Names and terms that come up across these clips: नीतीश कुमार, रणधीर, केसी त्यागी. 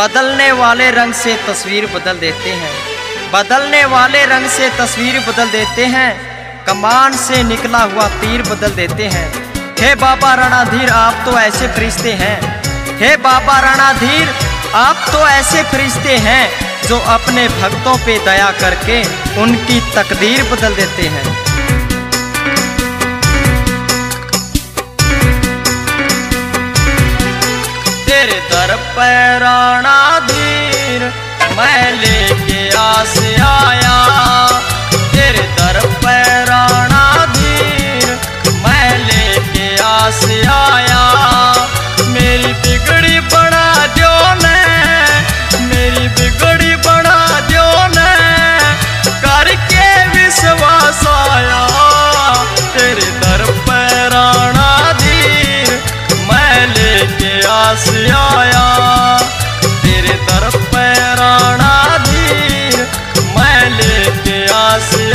बदलने वाले रंग से तस्वीर बदल देते हैं, बदलने वाले रंग से तस्वीर बदल देते हैं, कमान से निकला हुआ तीर बदल देते हैं। हे बाबा रणधीर आप तो ऐसे फरिश्ते हैं, हे बाबा रणधीर आप तो ऐसे फरिश्ते हैं जो अपने भक्तों पे दया करके उनकी तकदीर बदल देते हैं। तेरे दर पर रणधीर मैं लेके आस आया, तेरे दर पर रणधीर मैं लेके आस आया। मेरी बिगड़ी बना दो न, मेरी बिगड़ी बना दो न, करके विश्वास आया। तेरे दर पर रणधीर मैं लेके आस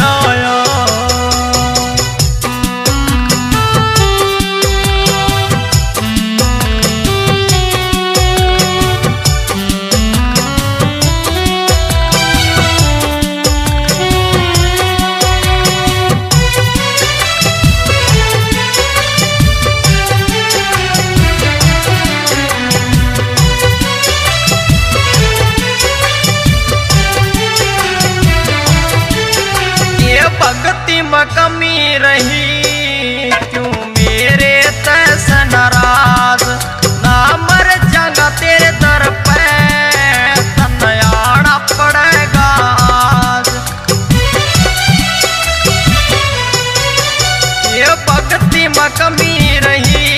आया, तेरे दर पर रणधीर मैं लेके आस आया। भक्ति में कमी रही क्यों मेरे तस नाराज, ना मर जाना तेरे दर पे तनयाना पड़ेगा आज। ये भक्ति में कमी रही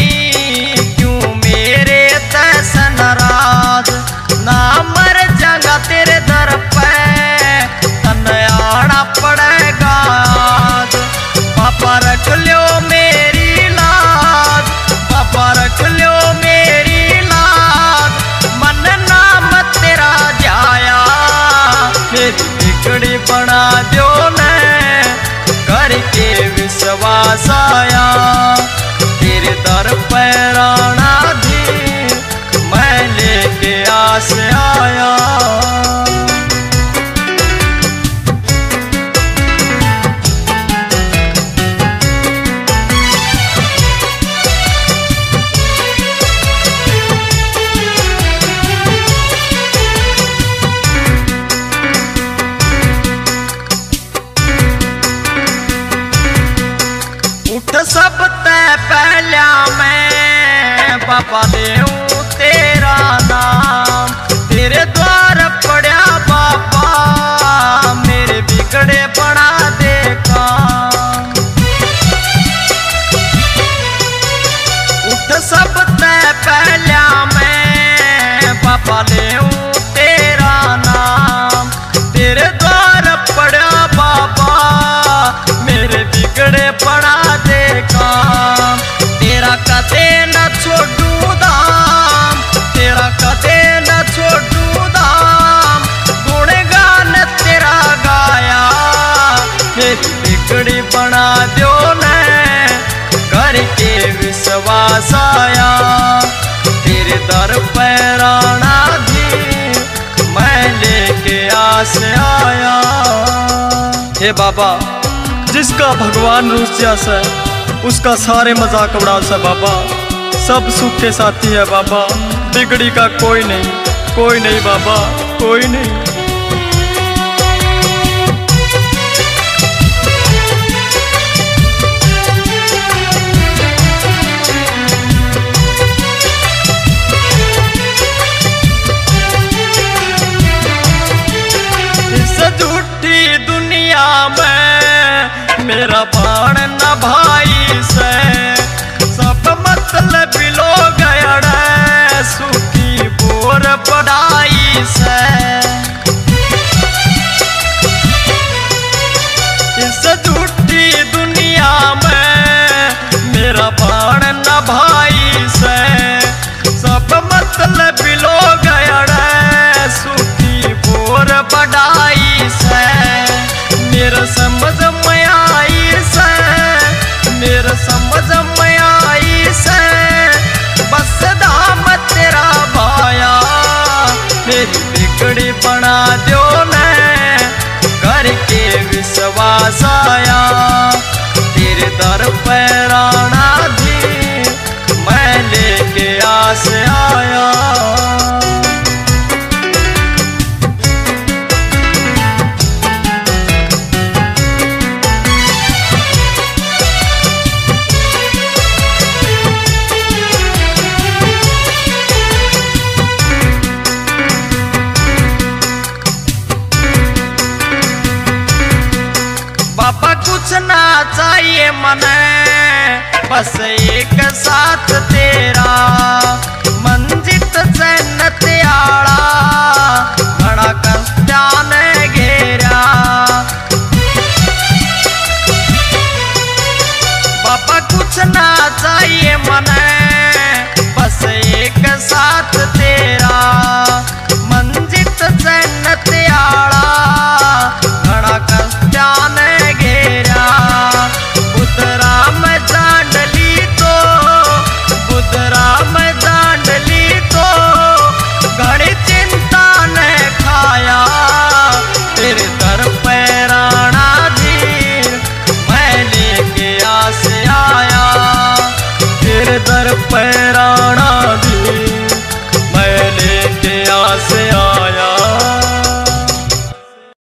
क्यों मेरे तस नाराज, ना मर जाना तेरे दर पे तनयाना पड़ेगा। बाबा रख लो मेरी लाज, बाबा रख लो मेरी लाज, मन नाम तेरा जाया। मेरी बिगड़ी बना दो न, करके विश्वास आया। तेरे दर पर रणधीर मैं लेके आस आया। सब ते पहला मैं बाबा देऊं तेरा नाम, तेरे द्वार पड़ा बाबा मेरे बिगड़े बना दे काम। उठ सब ते पहला मैं बाबा देऊं तेरा नाम, तेरे द्वार पड़ा बाबा मेरे बिगड़े बना दे काम। तेरा कदे न छोड़ू दाम, तेरा कदे न छोड़ू दाम, गुणगान तेरा गाया। मेरी बिगड़ी बना दो न, करके विश्वास आया। तेरे दर पर रणधीर मैं लेके आस आया। हे बाबा जिसका भगवान रूस जैसा है उसका सारे मजाक उड़ा सा बाबा, सब सुख के साथी है बाबा, बिगड़ी का कोई नहीं, कोई नहीं बाबा, कोई नहीं। मेरा बाण न भाई से सब मतलब लोग सुखी बोर पढ़ाई से। इस झूठी दुनिया में मेरा बाण न भाई से सब मतलब लोग सुखी बोर पढ़ाई से। मेरा समझ में आई से, मेरा समझ में आई से, बस दाम तेरा भाया। मेरी टुकड़ी बना दो ने करके विश्वास आया। तेरे दर पे रणधीर मैं लेके आस आया। पापा कुछ ना चाहिए मने, बस एक साथ तेरा।